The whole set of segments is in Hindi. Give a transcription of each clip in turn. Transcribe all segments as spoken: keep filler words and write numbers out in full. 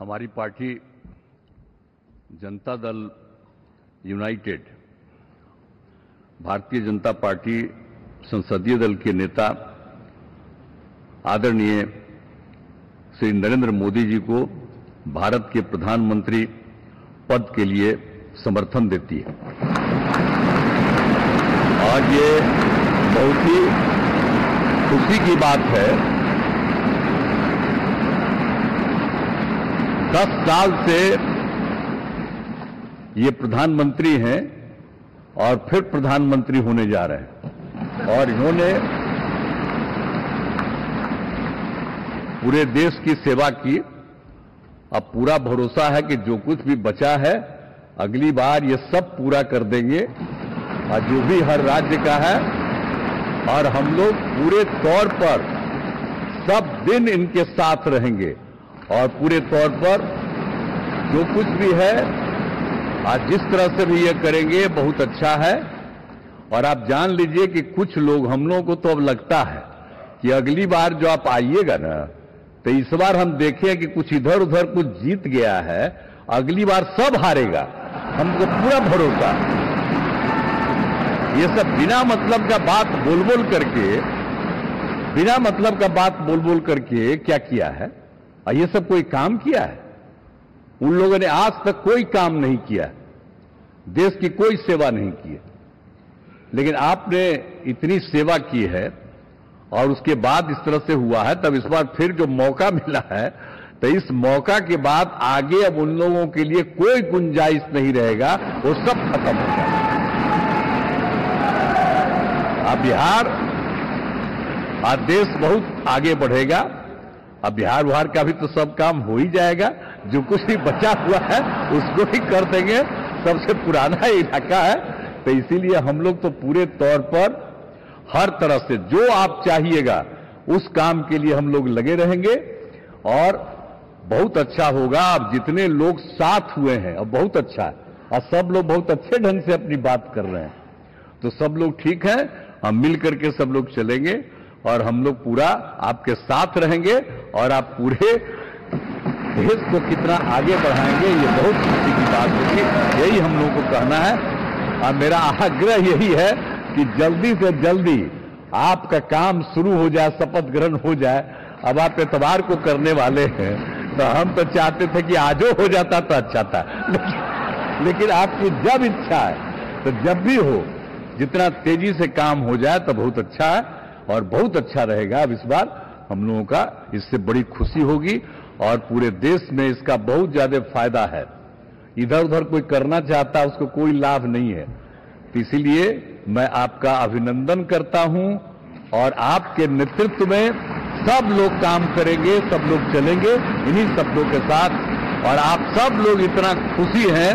हमारी party Janata Dal United Bharatiya Janata party संसदीय दल के नेता आदरणीय श्री नरेंद्र मोदी जी को भारत के प्रधानमंत्री पद के लिए समर्थन देती है। आज ये बहुत ही खुशी की बात है, दस साल से ये प्रधानमंत्री हैं और फिर प्रधानमंत्री होने जा रहे हैं और इन्होंने पूरे देश की सेवा की। अब पूरा भरोसा है कि जो कुछ भी बचा है अगली बार ये सब पूरा कर देंगे, और जो भी हर राज्य का है, और हम लोग पूरे तौर पर सब दिन इनके साथ रहेंगे और पूरे तौर पर जो कुछ भी है आज जिस तरह से भी ये करेंगे बहुत अच्छा है। और आप जान लीजिए कि कुछ लोग हम लोगों को तो अब लगता है कि अगली बार जो आप आइएगा ना, तो इस बार हम देखें कि कुछ इधर उधर कुछ जीत गया है, अगली बार सब हारेगा, हमको पूरा भरोसा। ये सब बिना मतलब का बात बोल बोल करके बिना मतलब का बात बोल बोल करके क्या किया है, और ये सब कोई काम किया है? उन लोगों ने आज तक कोई काम नहीं किया, देश की कोई सेवा नहीं की है। लेकिन आपने इतनी सेवा की है और उसके बाद इस तरह से हुआ है, तब इस बार फिर जो मौका मिला है, तो इस मौका के बाद आगे अब उन लोगों के लिए कोई गुंजाइश नहीं रहेगा, वो सब खत्म हो जाएगा। अब बिहार, आज देश बहुत आगे बढ़ेगा। अब बिहार बिहार का भी तो सब काम हो ही जाएगा, जो कुछ भी बचा हुआ है उसको भी कर देंगे, सबसे पुराना इलाका है। तो इसीलिए हम लोग तो पूरे तौर पर हर तरह से जो आप चाहिएगा उस काम के लिए हम लोग लगे रहेंगे और बहुत अच्छा होगा। आप जितने लोग साथ हुए हैं और बहुत अच्छा है, और सब लोग बहुत अच्छे ढंग से अपनी बात कर रहे हैं, तो सब लोग ठीक हैं, हम मिल करके सब लोग चलेंगे और हम लोग पूरा आपके साथ रहेंगे और आप पूरे देश को कितना आगे बढ़ाएंगे, ये बहुत खुशी की बात होगी। यही हम लोगों को कहना है और मेरा आग्रह यही है कि जल्दी से जल्दी आपका काम शुरू हो जाए, शपथ ग्रहण हो जाए। अब आप इतवार को करने वाले हैं, तो हम तो चाहते थे कि आज हो जाता तो अच्छा था, लेकिन, लेकिन आपकी जब इच्छा है तो जब भी हो, जितना तेजी से काम हो जाए तो बहुत अच्छा है और बहुत अच्छा रहेगा। अब इस बार हम लोगों का इससे बड़ी खुशी होगी और पूरे देश में इसका बहुत ज्यादा फायदा है। इधर उधर कोई करना चाहता है उसको कोई लाभ नहीं है। तो इसीलिए मैं आपका अभिनंदन करता हूं और आपके नेतृत्व में सब लोग काम करेंगे, सब लोग चलेंगे इन्हीं शब्दों के साथ। और आप सब लोग इतना खुशी हैं,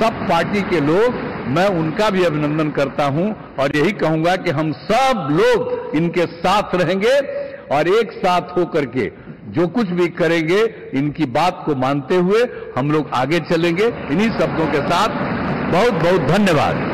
सब पार्टी के लोग, मैं उनका भी अभिनंदन करता हूं और यही कहूंगा कि हम सब लोग इनके साथ रहेंगे और एक साथ होकर के जो कुछ भी करेंगे इनकी बात को मानते हुए हम लोग आगे चलेंगे। इन्हीं शब्दों के साथ बहुत बहुत धन्यवाद।